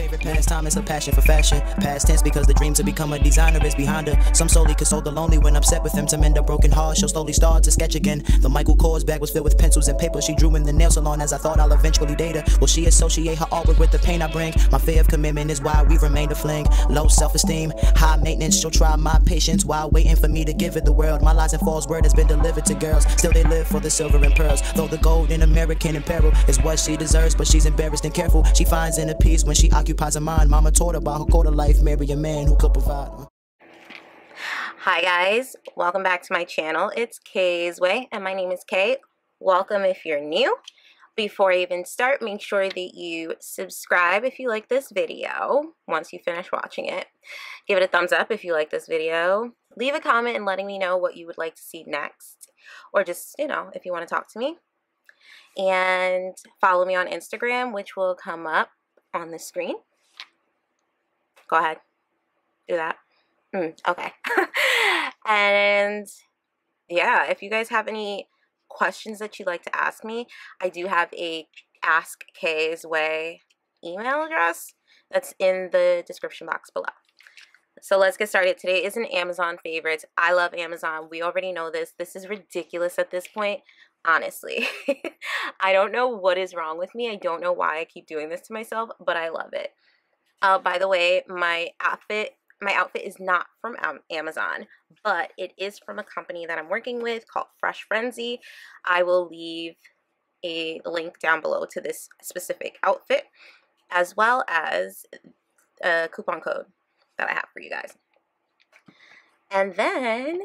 favorite pastime is a passion for fashion. Past tense because the dream to become a designer is behind her. Some solely console the lonely when upset with them. To mend a broken heart, she'll slowly start to sketch again. The Michael Kors bag was filled with pencils and paper. She drew in the nail salon as I thought I'll eventually date her. Will she associate her artwork with the pain I bring? My fear of commitment is why we remain a fling. Low self-esteem, high maintenance. She'll try my patience while waiting for me to give it the world. My lies and false word has been delivered to girls. Still they live for the silver and pearls. Though the gold in American in peril is what she deserves, but she's embarrassed and careful. She finds inner peace when she occupies her mind. Mama taught her about her quarter life. Marry a man who could provide. Hi guys, welcome back to my channel. It's Kay's Way and my name is Kay. Welcome if you're new. Before I even start, make sure that you subscribe if you like this video once you finish watching it. Give it a thumbs up if you like this video. Leave a comment and letting me know what you would like to see next, or just, you know, if you want to talk to me. And follow me on Instagram, which will come up on the screen. Go ahead, do that. Okay. And yeah, if you guys have any questions that you'd like to ask me, I do have a Ask Kay's Way email address that's in the description box below. So let's get started. Today is an Amazon favorites. I love Amazon. We already know this. This is ridiculous at this point. Honestly, I don't know what is wrong with me. I don't know why I keep doing this to myself, but I love it. By the way, my outfit is not from Amazon, but it is from a company that I'm working with called Fresh Frenzy. I will leave a link down below to this specific outfit, as well as a coupon code that I have for you guys. And then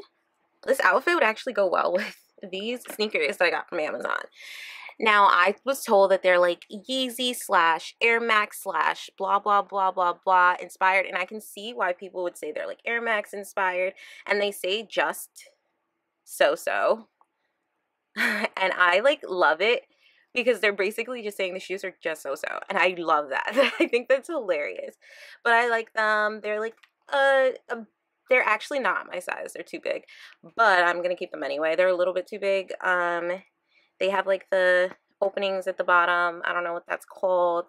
this outfit would actually go well with these sneakers that I got from Amazon. Now, I was told that they're like Yeezy / Air Max / blah, blah, blah, blah, blah inspired. And I can see why people would say they're like Air Max inspired. And they say just so-so. And I like love it because they're basically just saying the shoes are just so-so. And I love that. I think that's hilarious. But I like them. They're like they're actually not my size. They're too big, but I'm going to keep them anyway. They're a little bit too big. They have like the openings at the bottom. I don't know what that's called,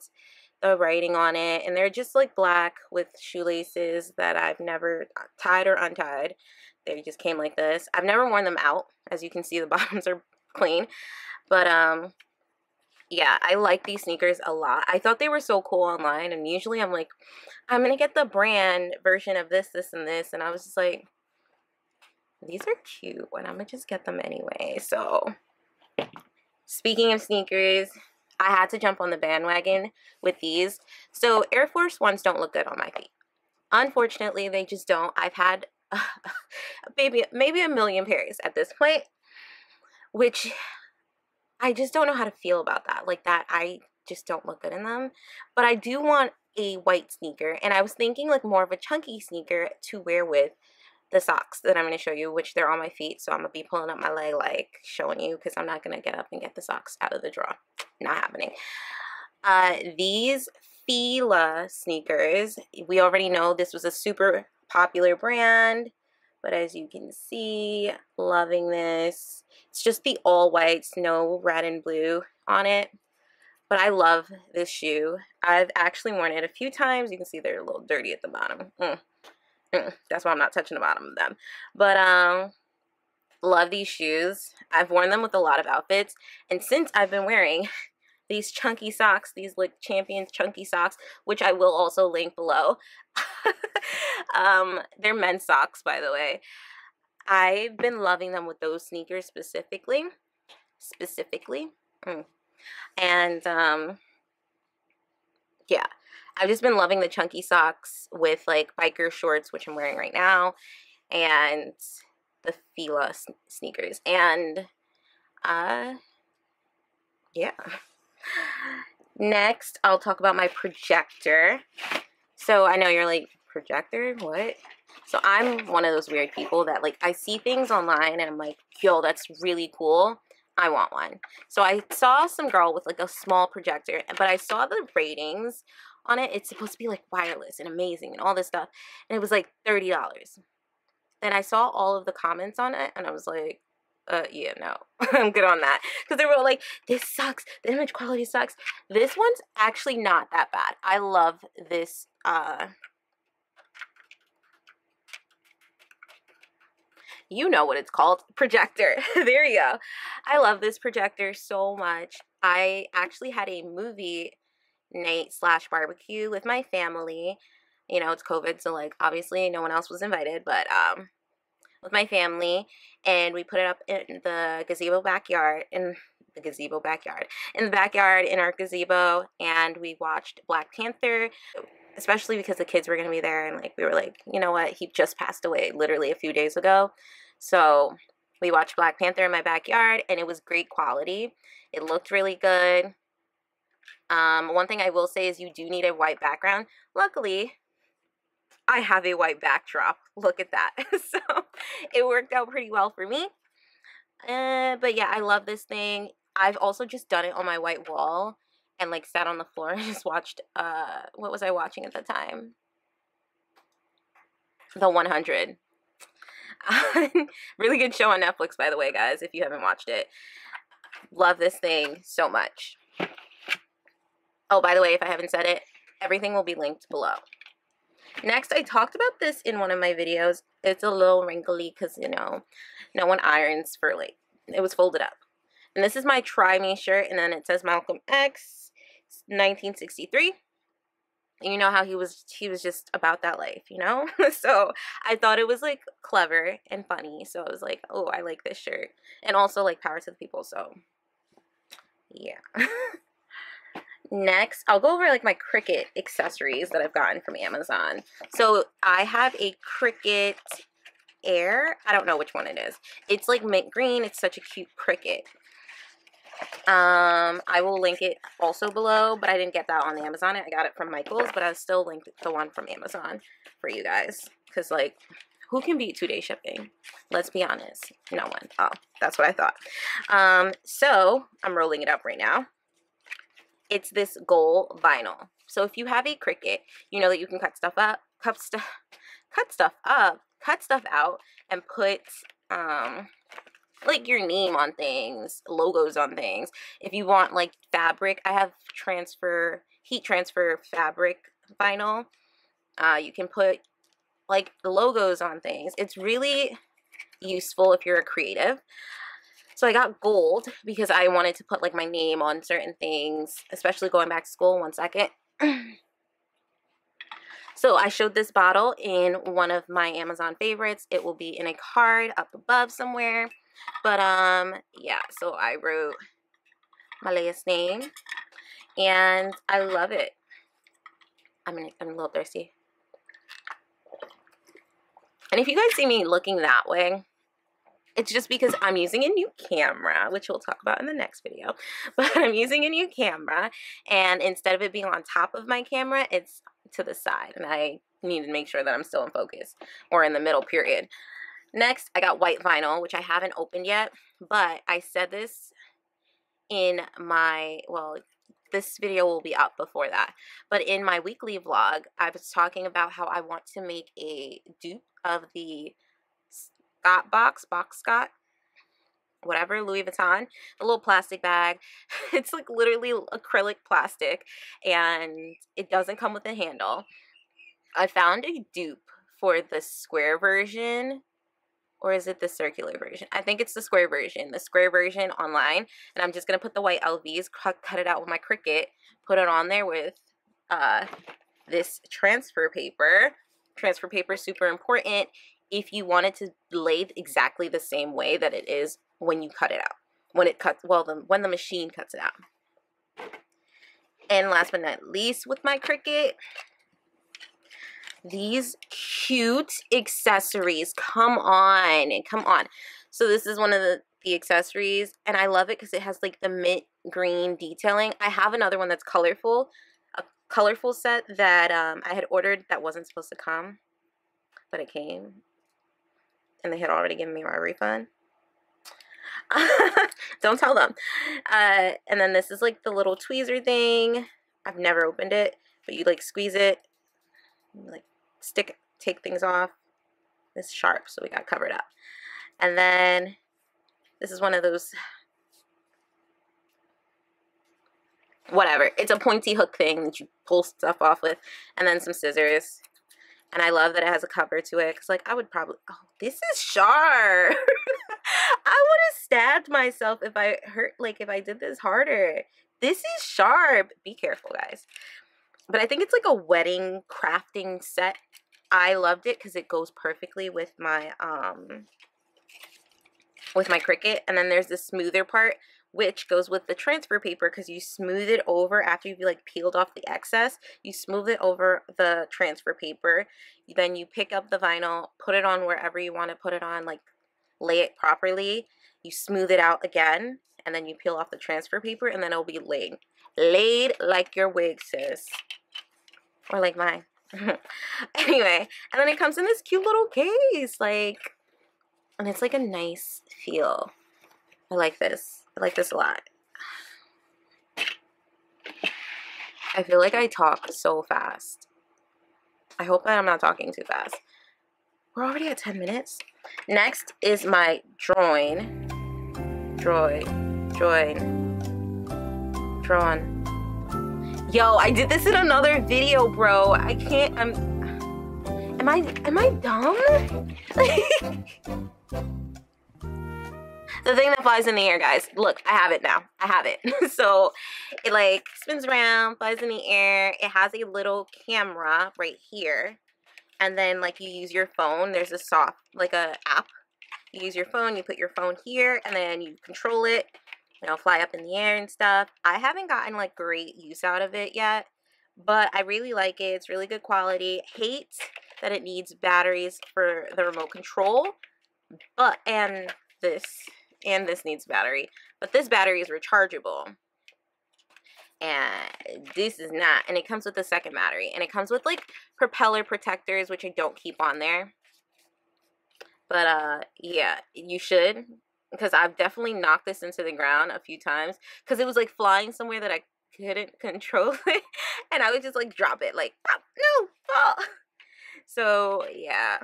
the writing on it. And they're just like black with shoelaces that I've never tied or untied. They just came like this. I've never worn them out. As you can see, the bottoms are clean, but, yeah, I like these sneakers a lot. I thought they were so cool online, and usually I'm like, I'm going to get the brand version of this, this, and this, and I was just like, these are cute, and I'm going to just get them anyway. So, speaking of sneakers, I had to jump on the bandwagon with these. So, Air Force Ones don't look good on my feet. Unfortunately, they just don't. I've had maybe a million pairs at this point, which I just don't know how to feel about that. Like that, I just don't look good in them. But I do want a white sneaker. And I was thinking like more of a chunky sneaker to wear with the socks that I'm going to show you, which they're on my feet. So I'm going to be pulling up my leg like showing you because I'm not going to get up and get the socks out of the drawer. Not happening. These Fila sneakers, we already know this was a super popular brand. But as you can see, loving this. It's just the all whites, no red and blue on it. But I love this shoe. I've actually worn it a few times. You can see they're a little dirty at the bottom. That's why I'm not touching the bottom of them. But love these shoes. I've worn them with a lot of outfits. And since I've been wearing these chunky socks, these like Champion chunky socks, which I will also link below. They're men's socks, by the way. I've been loving them with those sneakers specifically. And yeah, I've just been loving the chunky socks with like biker shorts, which I'm wearing right now, and the Fila sneakers. And yeah. Next, I'll talk about my projector. So I know you're like, projector? What? So I'm one of those weird people that like, I see things online and I'm like, yo, that's really cool. I want one. So I saw some girl with like a small projector, but I saw the ratings on it. It's supposed to be like wireless and amazing and all this stuff. And it was like $30. Then I saw all of the comments on it and I was like, yeah, no, I'm good on that, because they were all like, this sucks, the image quality sucks. This one's actually not that bad. I love this, you know what it's called, projector. There you go. I love this projector so much. I actually had a movie night slash barbecue with my family. You know, it's COVID, so like obviously no one else was invited, but with my family, and we put it up in the gazebo backyard, in the backyard in our gazebo, and we watched Black Panther, especially because the kids were going to be there, and like we were like, you know what, he just passed away literally a few days ago, so we watched Black Panther in my backyard, and it was great quality. It looked really good. One thing I will say is you do need a white background. Luckily, I have a white backdrop. Look at that. So it worked out pretty well for me. But yeah, I love this thing. I've also just done it on my white wall and like sat on the floor and just watched, what was I watching at the time? The 100. Really good show on Netflix, by the way, guys, if you haven't watched it. Love this thing so much. Oh, by the way, if I haven't said it, everything will be linked below. Next, I talked about this in one of my videos. It's a little wrinkly because, you know, no one irons for, like, it was folded up. And this is my Try Me shirt, and then it says Malcolm X, 1963. And you know how he was just about that life, you know? So I thought it was, like, clever and funny. So I was like, oh, I like this shirt. And also, like, power to the people. So, yeah. Next, I'll go over like my Cricut accessories that I've gotten from Amazon. So I have a Cricut Air. I don't know which one it is. It's like mint green. It's such a cute Cricut. I will link it also below, but I didn't get that on Amazon. I got it from Michael's, but I still linked the one from Amazon for you guys. Because like, who can beat 2-day shipping? Let's be honest. No one. Oh, that's what I thought. So I'm rolling it up right now. It's this gold vinyl. So if you have a Cricut, you know that you can cut stuff out, and put like your name on things, logos on things. If you want like fabric, I have heat transfer fabric vinyl. You can put like logos on things. It's really useful if you're a creative. So I got gold because I wanted to put like my name on certain things, especially going back to school. One second. So I showed this bottle in one of my Amazon favorites. It will be in a card up above somewhere. But yeah, so I wrote Malaya's name and I love it. I'm a little thirsty. And if you guys see me looking that way, it's just because I'm using a new camera, which we'll talk about in the next video. But I'm using a new camera, and instead of it being on top of my camera, it's to the side. And I need to make sure that I'm still in focus or in the middle period. Next, I got white vinyl, which I haven't opened yet. But I said this in my, well, this video will be up before that. But in my weekly vlog, I was talking about how I want to make a dupe of the Box Scott, whatever, Louis Vuitton, a little plastic bag. It's like literally acrylic plastic, and it doesn't come with a handle. I found a dupe for the square version, or is it the circular version? I think it's the square version online, and I'm just going to put the white LVs, cut it out with my Cricut, put it on there with this transfer paper. Transfer paper is super important if you want it to lathe exactly the same way that it is when you cut it out. When it cuts, well, when the machine cuts it out. And last but not least with my Cricut, these cute accessories. Come on, come on. So this is one of the accessories, and I love it because it has like the mint green detailing. I have another one that's colorful, a colorful set that I had ordered that wasn't supposed to come, but it came. And they had already given me my refund. Don't tell them. And then this is like the little tweezer thing. I've never opened it, but you like squeeze it, you, like take things off. It's sharp, so we got covered up. And then This is one of those, whatever. It's a pointy hook thing that you pull stuff off with, and then some scissors. And I love that it has a cover to it, because, like, I would probably, oh, this is sharp. I would have stabbed myself if I hurt, like, if I did this harder. This is sharp. Be careful, guys. But I think it's like a wedding crafting set. I loved it because it goes perfectly with my Cricut. And then there's the smoother part, which goes with the transfer paper, because you smooth it over after you've, like, peeled off the excess. You smooth it over the transfer paper. Then you pick up the vinyl, put it on wherever you want to put it on, like, lay it properly. You smooth it out again, and then you peel off the transfer paper, and then it'll be laid. Laid like your wig, sis. Or like mine. Anyway, and then it comes in this cute little case, like, and it's like a nice feel. I like this. I like this a lot. I feel like I talk so fast. I hope that I'm not talking too fast. We're already at 10 minutes. Next is my drawn. Yo, I did this in another video, bro. I can't, am I dumb? The thing that flies in the air, guys. Look, I have it now. I have it. So it, like, spins around, flies in the air. It has a little camera right here. And then, like, you use your phone. There's a soft, like, a app. You use your phone. You put your phone here. And then you control it. You know, fly up in the air and stuff. I haven't gotten, like, great use out of it yet. But I really like it. It's really good quality. Hate that it needs batteries for the remote control. But, and this needs battery, but this battery is rechargeable and this is not, and it comes with a second battery, and it comes with, like, propeller protectors, which I don't keep on there, but yeah, you should, because I've definitely knocked this into the ground a few times, because it was, like, flying somewhere that I couldn't control it, and I would just, like, drop it, like, oh, no, fall. So yeah.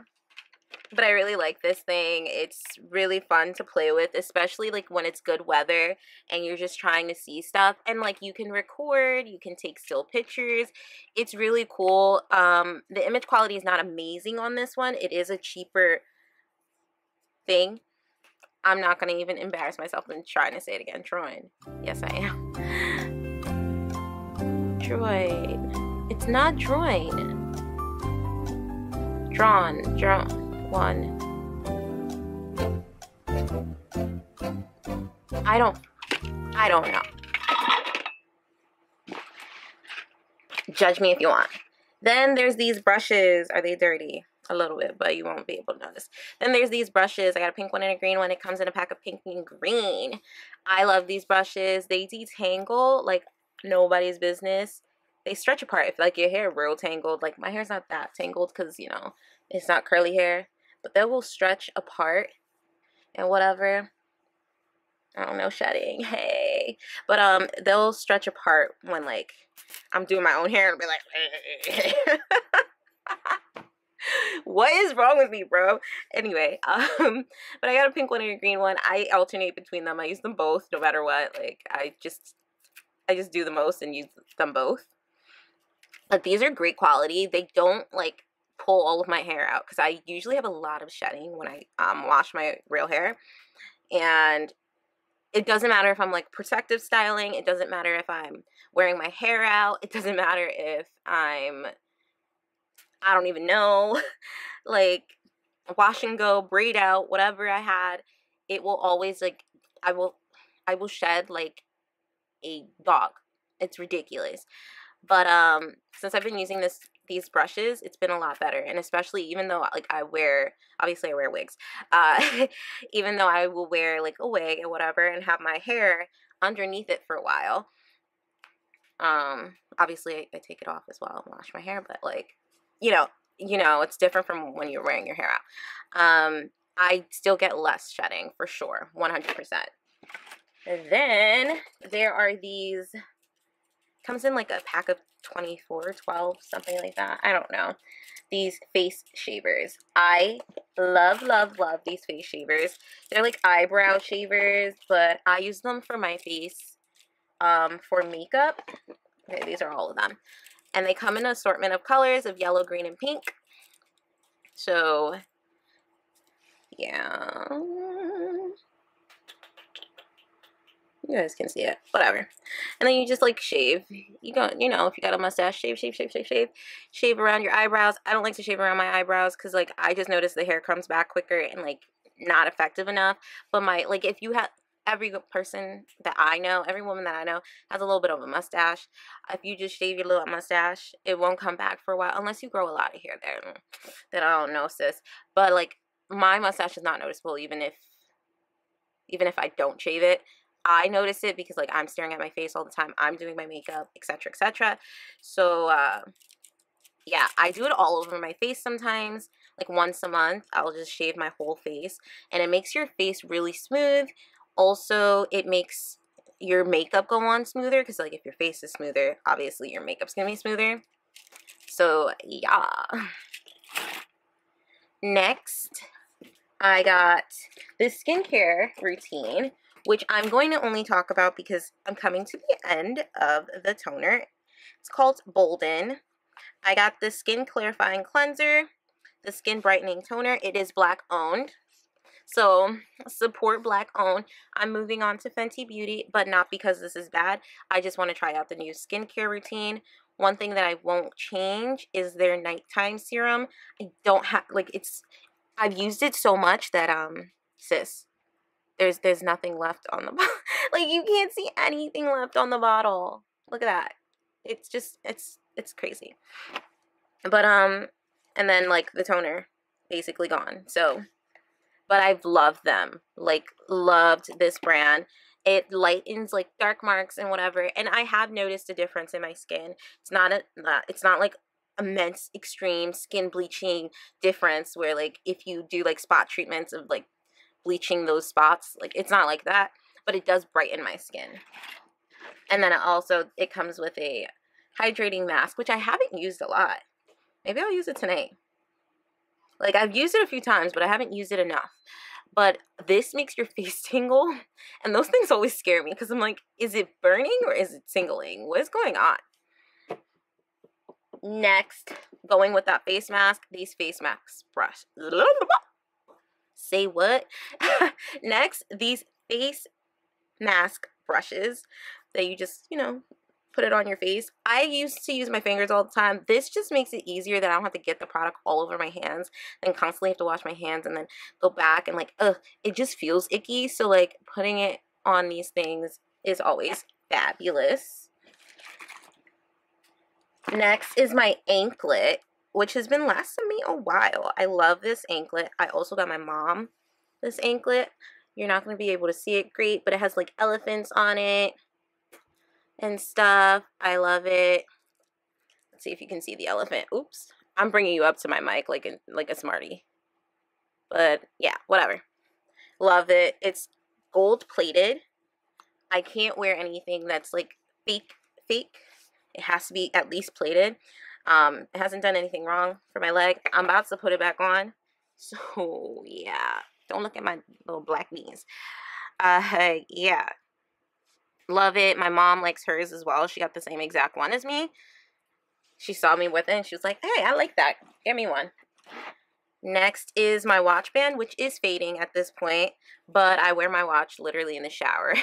But I really like this thing. It's really fun to play with, especially, like, when it's good weather and you're just trying to see stuff. And, like, you can record, you can take still pictures. It's really cool. The image quality is not amazing on this one. It is a cheaper thing. I'm not going to even embarrass myself in trying to say it again. Droid. Yes, I am. Droid. It's not droid. Drawn. One. I don't know. Judge me if you want. Then there's these brushes. Are they dirty? A little bit, but you won't be able to notice. Then there's these brushes. I got a pink one and a green one. It comes in a pack of pink and green. I love these brushes. They detangle like nobody's business. They stretch apart if, like, your hair real tangled. Like, my hair's not that tangled because, you know, it's not curly hair, but they will stretch apart and whatever. I don't know, shedding, hey. But they'll stretch apart when, like, I'm doing my own hair and be like, what is wrong with me, bro? Anyway, but I got a pink one and a green one. I alternate between them. I use them both no matter what. Like, I just do the most and use them both. But these are great quality. They don't, like, pull all of my hair out, because I usually have a lot of shedding when I wash my real hair, and it doesn't matter if I'm, like, protective styling, it doesn't matter if I'm wearing my hair out, it doesn't matter if I'm, I don't even know, like, wash and go, braid out, whatever I had, it will always, like, I will shed like a dog. It's ridiculous. But since I've been using these brushes, it's been a lot better. And especially, even though, like, obviously I wear wigs, even though I will wear, like, a wig and whatever and have my hair underneath it for a while, obviously I take it off as well and wash my hair, but, like, you know it's different from when you're wearing your hair out. I still get less shedding for sure, 100%. And then there are these, comes in, like, a pack of 24, 12, something like that. I don't know. These face shavers. I Love, love, love these face shavers. They're like eyebrow shavers, but I use them for my face for makeup. Okay, these are all of them. And they come in an assortment of colors of yellow, green, and pink. So, yeah. You guys can see it. Whatever. And then you just like shave. You don't, you know, if you got a mustache, shave, shave, shave, shave, shave. Shave around your eyebrows. I don't like to shave around my eyebrows because like I just noticed the hair comes back quicker and like not effective enough. But my, like if you have, every person that I know, every woman that I know has a little bit of a mustache. If you just shave your little mustache, it won't come back for a while unless you grow a lot of hair there. Then I don't know, sis. But like my mustache is not noticeable even if I don't shave it. I notice it because like I'm staring at my face all the time. I'm doing my makeup, etc., etc. So yeah, I do it all over my face sometimes. Like once a month, I'll just shave my whole face, and it makes your face really smooth. Also, it makes your makeup go on smoother because, like, if your face is smoother, obviously your makeup's gonna be smoother. So, yeah. Next, I got this skincare routine, which I'm going to only talk about because I'm coming to the end of the toner. It's called Bolden. I got the Skin Clarifying Cleanser, the Skin Brightening Toner. It is Black-owned. So, support Black-owned. I'm moving on to Fenty Beauty, but not because this is bad. I just want to try out the new skincare routine. One thing that I won't change is their nighttime serum. I don't have, like, it's, I've used it so much that, sis, there's nothing left on the bottle. Like, you can't see anything left on the bottle. Look at that. It's just, it's crazy. But, and then, like, the toner, basically gone. So, but I've loved them, like loved this brand. It lightens like dark marks and whatever. And I have noticed a difference in my skin. It's not it's not like immense extreme skin bleaching difference where like if you do like spot treatments of like bleaching those spots, like it's not like that, but it does brighten my skin. And then also it comes with a hydrating mask, which I haven't used a lot. Maybe I'll use it tonight. Like, I've used it a few times, but I haven't used it enough. But this makes your face tingle. And those things always scare me because I'm like, is it burning or is it tingling? What is going on? Next, going with that face mask, these face masks brush. Say what? Next, these face mask brushes that you just, you know, put it on your face. I used to use my fingers all the time. This just makes it easier that I don't have to get the product all over my hands and constantly have to wash my hands and then go back and like, ugh, it just feels icky. So like putting it on these things is always fabulous. Next is my anklet, which has been lasting me a while. I love this anklet. I also got my mom this anklet. You're not going to be able to see it great, but it has like elephants on it and stuff. I love it. Let's see if you can see the elephant. Oops. I'm bringing you up to my mic like a smarty. But yeah, whatever. Love it. It's gold plated. I can't wear anything that's like fake. It has to be at least plated. It hasn't done anything wrong for my leg. I'm about to put it back on. So yeah. Don't look at my little black knees. Yeah. Love it. My mom likes hers as well. She got the same exact one as me. She saw me with it and she was like, hey, I like that. Give me one. Next is my watch band, which is fading at this point, but I wear my watch literally in the shower.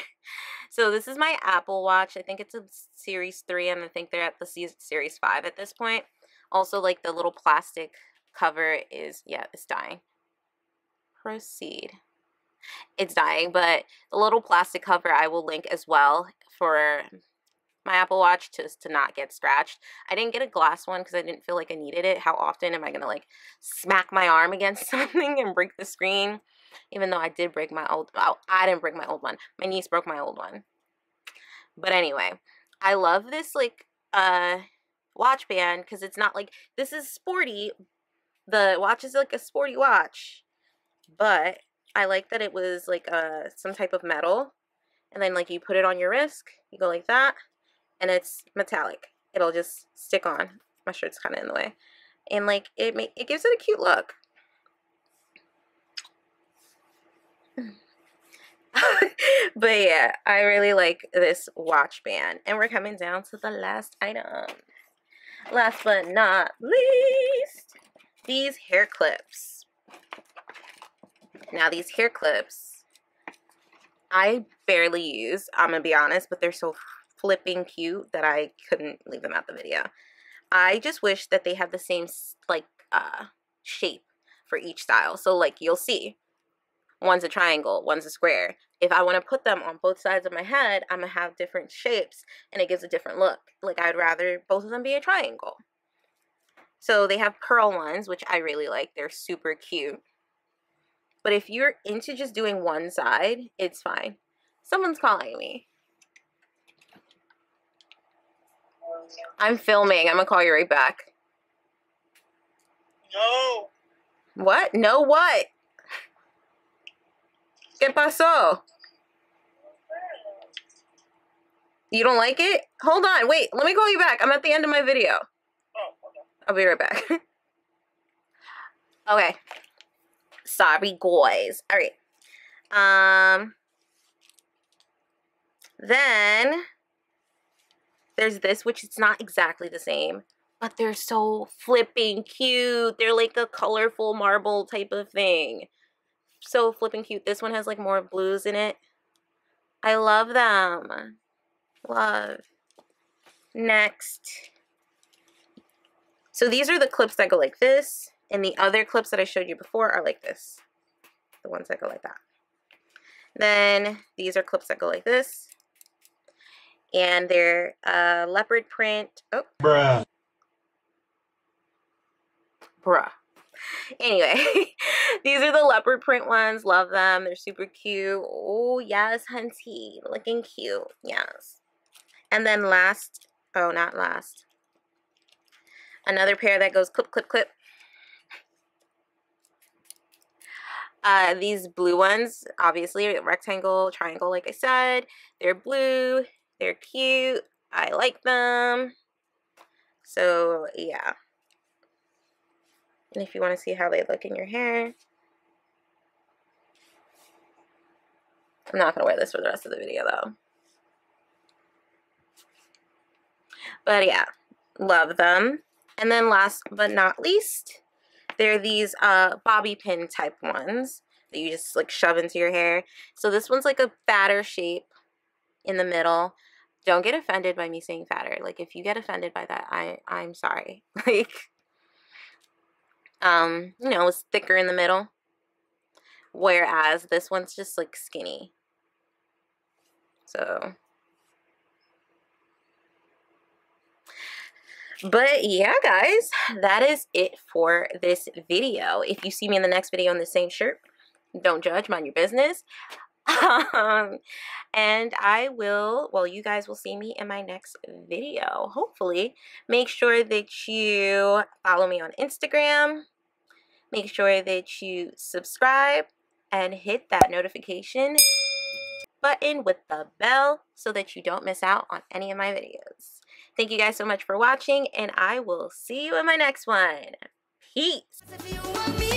So this is my Apple Watch. I think it's a Series 3 and I think they're at the Series 5 at this point. Also, like the little plastic cover is, yeah, it's dying. Proceed. It's dying, but the little plastic cover I will link as well for my Apple Watch to not get scratched. I didn't get a glass one because I didn't feel like I needed it. How often am I going to like smack my arm against something and break the screen? Even though I did break my old, oh, I didn't break my old one. My niece broke my old one. But anyway, I love this like watch band because it's not like, this is sporty. The watch is like a sporty watch, but I like that it was like some type of metal, and then like you put it on your wrist, you go like that, and it's metallic. It'll just stick on. My shirt's kind of in the way, and like it gives it a cute look. But yeah, I really like this watch band. And we're coming down to the last item. Last but not least, these hair clips. Now these hair clips, I barely use, I'm gonna be honest, but they're so flipping cute that I couldn't leave them out the video. I just wish that they had the same like shape for each style. So like you'll see, one's a triangle, one's a square. If I want to put them on both sides of my head, I'm going to have different shapes and it gives a different look. Like I'd rather both of them be a triangle. So they have curl ones, which I really like. They're super cute. But if you're into just doing one side, it's fine. Someone's calling me. I'm filming. I'm going to call you right back. No. What? No what? ¿Qué pasó? You don't like it? Hold on. Wait. Let me call you back. I'm at the end of my video. Oh, okay. I'll be right back. Okay. Sorry, guys. All right. Then there's this, which it's not exactly the same, but they're so flipping cute. They're like a colorful marble type of thing. So flipping cute. This one has like more blues in it. I love them. Love. Next. So these are the clips that go like this. And the other clips that I showed you before are like this. The ones that go like that. Then these are clips that go like this. And they're leopard print. Oh. Bruh. Bruh. Anyway, these are the leopard print ones. Love them. They're super cute. Oh, yes, hunty. Looking cute. Yes. And then last, oh, not last. Another pair that goes clip, clip, clip. These blue ones, obviously, rectangle, triangle, like I said. They're blue. They're cute. I like them. So, yeah. And if you want to see how they look in your hair. I'm not going to wear this for the rest of the video though. But yeah, love them. And then last but not least, they're these bobby pin type ones that you just like shove into your hair. So this one's like a fatter shape in the middle. Don't get offended by me saying fatter. Like if you get offended by that, I'm sorry. Like... you know, it's thicker in the middle, whereas this one's just like skinny. So, but yeah, guys, that is it for this video. If you see me in the next video in the same shirt, don't judge, mind your business. And I will, well, you guys will see me in my next video, hopefully. Make sure that you follow me on Instagram. Make sure that you subscribe and hit that notification button with the bell so that you don't miss out on any of my videos. Thank you guys so much for watching, and I will see you in my next one. Peace.